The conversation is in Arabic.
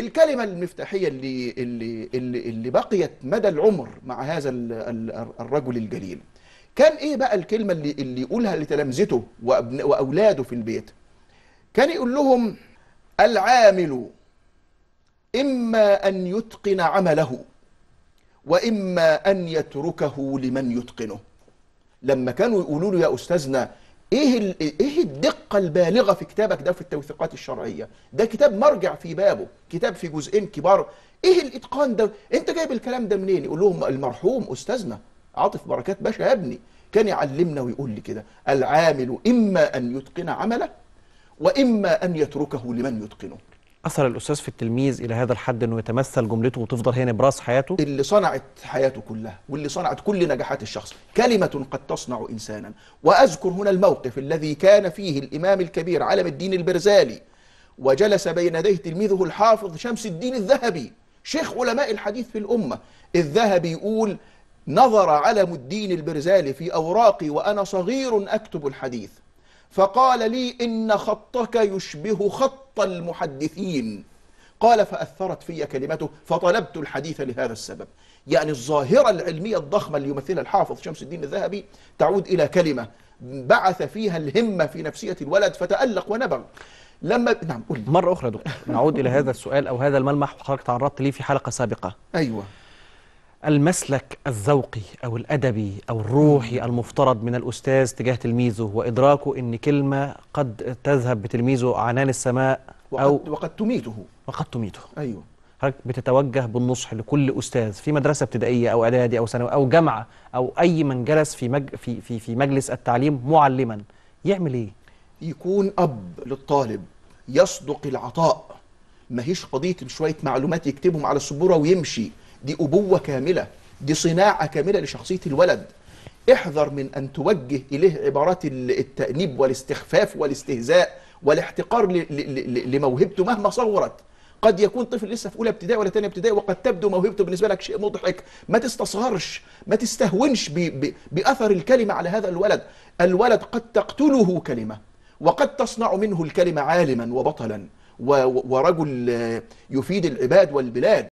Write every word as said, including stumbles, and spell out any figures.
الكلمة المفتاحية اللي اللي اللي بقيت مدى العمر مع هذا الرجل الجليل كان ايه بقى الكلمة اللي اللي يقولها لتلامذته واولاده في البيت؟ كان يقول لهم: العامل اما ان يتقن عمله واما ان يتركه لمن يتقنه. لما كانوا يقولوا له: يا استاذنا ايه ايه الدقه البالغه في كتابك ده في التوثيقات الشرعيه، ده كتاب مرجع في بابه، كتاب في جزئين كبار، ايه الاتقان ده، انت جايب الكلام ده منين؟ يقول لهم: المرحوم استاذنا عاطف بركات باشا يا ابني كان يعلمنا ويقول لي كده: العامل اما ان يتقن عمله واما ان يتركه لمن يتقنه. أثر الأستاذ في التلميذ إلى هذا الحد أنه يتمثل جملته وتفضل هي نبراس حياته؟ اللي صنعت حياته كلها واللي صنعت كل نجاحات الشخص: كلمة قد تصنع إنسانا. وأذكر هنا الموقف الذي كان فيه الإمام الكبير علم الدين البرزالي وجلس بين يديه تلميذه الحافظ شمس الدين الذهبي شيخ علماء الحديث في الأمة. الذهبي يقول: نظر علم الدين البرزالي في أوراقي وأنا صغير أكتب الحديث فقال لي: إن خطك يشبه خط المحدثين. قال: فأثرت في كلمته فطلبت الحديث لهذا السبب. يعني الظاهرة العلمية الضخمة اللي يمثلها الحافظ شمس الدين الذهبي تعود إلى كلمة بعث فيها الهمة في نفسية الولد فتألق ونبغ. لما نعم قول لي. مرة أخرى دكتور نعود إلى هذا السؤال أو هذا الملمح وحضرتك تعرضت ليه في حلقة سابقة. أيوه. المسلك الذوقي أو الأدبي أو الروحي المفترض من الأستاذ تجاه تلميذه وإدراكه إن كلمة قد تذهب بتلميذه عنان السماء أو وقد تميته وقد تميته. أيوه. حضرتك بتتوجه بالنصح لكل أستاذ في مدرسة ابتدائية أو إعدادي أو ثانوي أو جامعة أو أي من جلس في مج... في في في مجلس التعليم معلما يعمل إيه؟ يكون أب للطالب، يصدق العطاء، ماهيش قضية شوية معلومات يكتبهم على السبورة ويمشي. دي أبوة كاملة، دي صناعة كاملة لشخصية الولد. احذر من أن توجه إليه عبارات التأنيب والاستخفاف والاستهزاء والاحتقار لموهبته مهما صورت. قد يكون طفل لسه في أولى ابتدائي ولا تانية ابتدائي وقد تبدو موهبته بالنسبة لك شيء مضحك. ما تستصغرش، ما تستهونش بأثر الكلمة على هذا الولد. الولد قد تقتله كلمة وقد تصنع منه الكلمة عالما وبطلا ورجل يفيد العباد والبلاد.